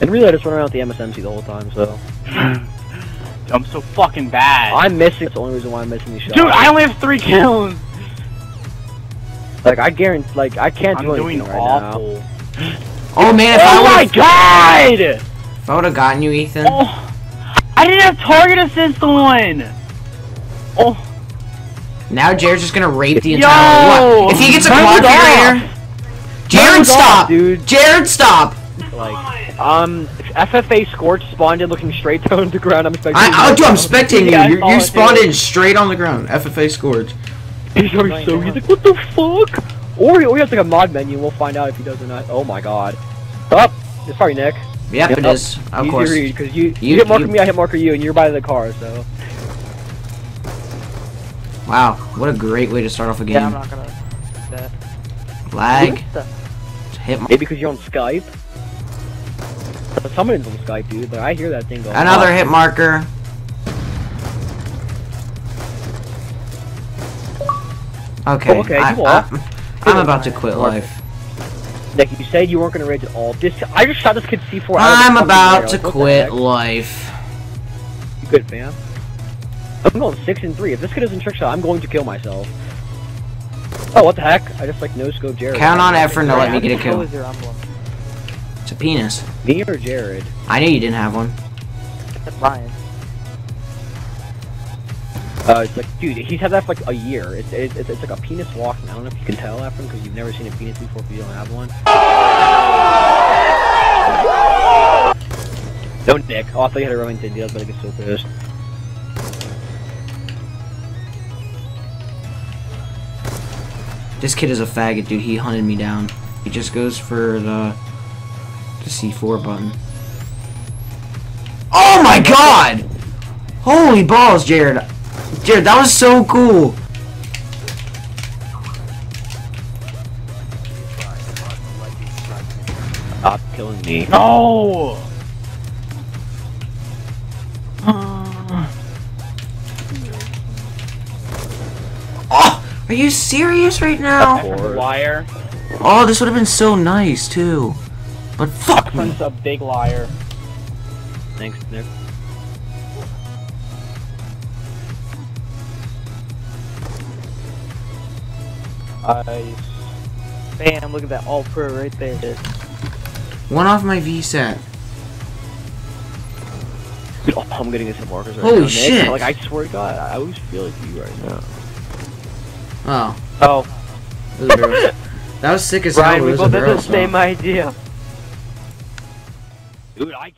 And really, I just went around with the MSMC the whole time, so... I'm so fucking bad. I'm missing. That's the only reason why I'm missing these shots. Dude, I only have 3 kills! Like, I guarantee, like, I can't do anything right now. I'm doing awful. Oh, man, if I would've... Oh, my God! If I would've gotten you, Ethan... Oh, I didn't have target assist on! Oh... Now Jared's just gonna rape the entire... Yo! What? If he gets a quad carrier... Jared, stop! Dude. Jared, stop! Like, FFA Scorch spawned in looking straight down the ground. I'm expecting. I'm spectating you. Yeah, you spawned in straight on the ground. FFA Scorch. He's like, what the fuck? Or he has like a mod menu. We'll find out if he does or not. Oh my god. Up. It's probably Nick. Yep, it is. Of course. Easy read, because you hit marker me, I hit marker you, and you're by the car, so. Wow, what a great way to start off a game. Yeah, I'm not gonna do that. Lag. Hit marker. Maybe because you're on Skype. Somebody's on Skype, dude, but I hear that thing going. Another hit marker. Okay, oh, okay, I'm about to quit life. Nick, you said you weren't going to rage at all. I just shot this kid C4 out. I'm about to quit life. You good, man? I'm going 6 and 3. If this kid doesn't trick shot, I'm going to kill myself. Oh, what the heck? I just like no-scope Jared. Count on Efren to let me get a kill. It's a penis. Me or Jared? I knew you didn't have one. That's mine. It's like, dude, he's had that for like a year. It's like a penis walk, and I don't know if you can tell that from because you've never seen a penis before if you don't have one. Don't dick. Oh, I thought you had a Remington deal, but I get so pissed. This kid is a faggot, dude. He hunted me down. He just goes for the... C4 button. Oh my god! Holy balls, Jared! Jared, that was so cool! Stop killing me. No! Oh! Are you serious right now? Liar. Oh, this would have been so nice, too. But fuck me. That's a big liar. Thanks, Nick. Nice. Bam, look at that all pro right there. One off my VSAT. Dude, oh, I'm getting some markers right now, Nick. Holy shit. Like, I swear to God, I always feel like you right now. Oh. Oh. That was sick as hell. Right, we both had the same idea. Dude, I